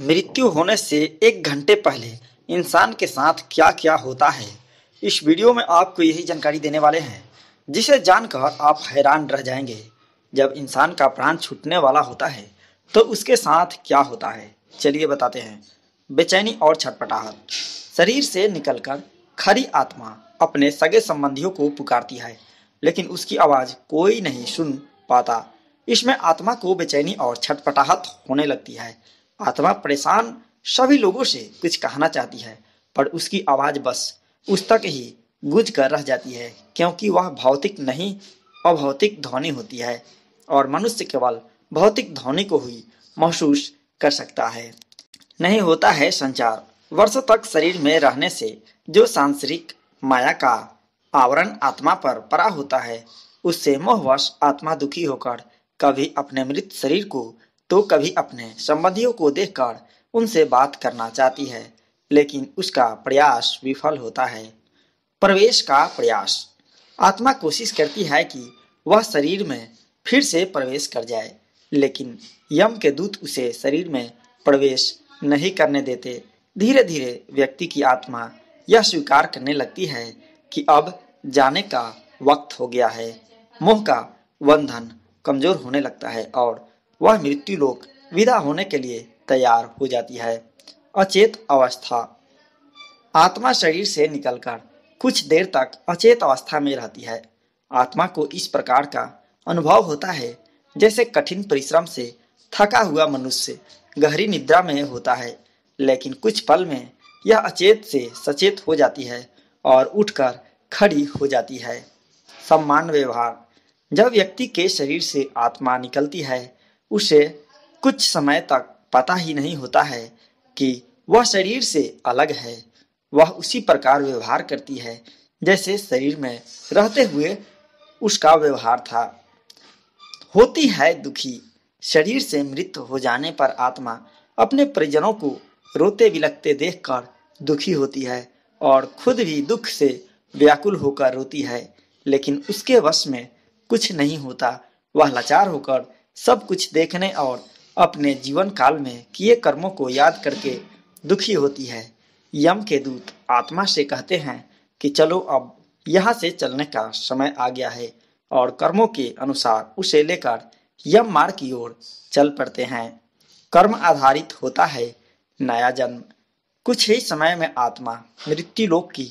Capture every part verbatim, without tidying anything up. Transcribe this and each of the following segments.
मृत्यु होने से एक घंटे पहले इंसान के साथ क्या क्या होता है, इस वीडियो में आपको यही जानकारी देने वाले हैं, जिसे जानकर आप हैरान रह जाएंगे। जब इंसान का प्राण छूटने वाला होता है तो उसके साथ क्या होता है, चलिए बताते हैं। बेचैनी और छटपटाहट। शरीर से निकलकर खरी आत्मा अपने सगे संबंधियों को पुकारती है, लेकिन उसकी आवाज़ कोई नहीं सुन पाता। इसमें आत्मा को बेचैनी और छटपटाहट होने लगती है। आत्मा परेशान सभी लोगों से कुछ कहना चाहती है, पर उसकी आवाज़ बस उस तक ही गूंज कर रह जाती है, क्योंकि वह भौतिक नहीं अभौतिक ध्वनि होती है और मनुष्य केवल भौतिक ध्वनि को ही महसूस कर सकता है। नहीं होता है संचार। वर्षों तक शरीर में रहने से जो सांसारिक माया का आवरण आत्मा पर पड़ा होता है, उससे मोहवश आत्मा दुखी होकर कभी अपने मृत शरीर को तो कभी अपने संबंधियों को देखकर उनसे बात करना चाहती है, लेकिन उसका प्रयास विफल होता है। प्रवेश का प्रयास। आत्मा कोशिश करती है कि वह शरीर में फिर से प्रवेश कर जाए, लेकिन यम के दूत उसे शरीर में प्रवेश नहीं करने देते। धीरे धीरे व्यक्ति की आत्मा यह स्वीकार करने लगती है कि अब जाने का वक्त हो गया है। मोह का बंधन कमजोर होने लगता है और वह मृत्यु लोक विदा होने के लिए तैयार हो जाती है। अचेत अवस्था। आत्मा शरीर से निकलकर कुछ देर तक अचेत अवस्था में रहती है। आत्मा को इस प्रकार का अनुभव होता है जैसे कठिन परिश्रम से थका हुआ मनुष्य गहरी निद्रा में होता है, लेकिन कुछ पल में यह अचेत से सचेत हो जाती है और उठकर खड़ी हो जाती है। सम्मान व्यवहार। जब व्यक्ति के शरीर से आत्मा निकलती है, उसे कुछ समय तक पता ही नहीं होता है कि वह शरीर से अलग है। वह उसी प्रकार व्यवहार करती है जैसे शरीर में रहते हुए उसका व्यवहार था। होती है दुखी। शरीर से मृत हो जाने पर आत्मा अपने परिजनों को रोते बिलखते देखकर दुखी होती है और खुद भी दुख से व्याकुल होकर रोती है, लेकिन उसके वश में कुछ नहीं होता। वह लाचार होकर सब कुछ देखने और अपने जीवन काल में किए कर्मों को याद करके दुखी होती है। यम के दूत आत्मा से कहते हैं कि चलो, अब यहाँ से चलने का समय आ गया है, और कर्मों के अनुसार उसे लेकर यम मार्ग की ओर चल पड़ते हैं। कर्म आधारित होता है नया जन्म। कुछ ही समय में आत्मा मृत्यु लोक की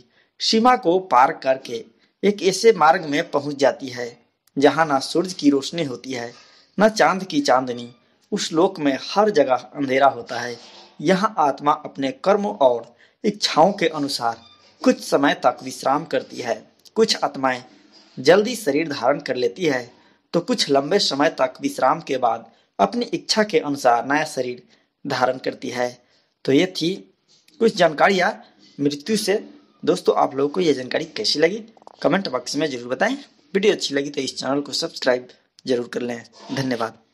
सीमा को पार करके एक ऐसे मार्ग में पहुँच जाती है जहाँ न सूरज की रोशनी होती है न चांद की चांदनी। उस लोक में हर जगह अंधेरा होता है। यहाँ आत्मा अपने कर्मों और इच्छाओं के अनुसार कुछ समय तक विश्राम करती है। कुछ आत्माएं जल्दी शरीर धारण कर लेती है, तो कुछ लंबे समय तक विश्राम के बाद अपनी इच्छा के अनुसार नया शरीर धारण करती है। तो ये थी कुछ जानकारियाँ मृत्यु से। दोस्तों, आप लोगों को ये जानकारी कैसी लगी कमेंट बॉक्स में जरूर बताएं। वीडियो अच्छी लगी तो इस चैनल को सब्सक्राइब जरूर कर लें। धन्यवाद।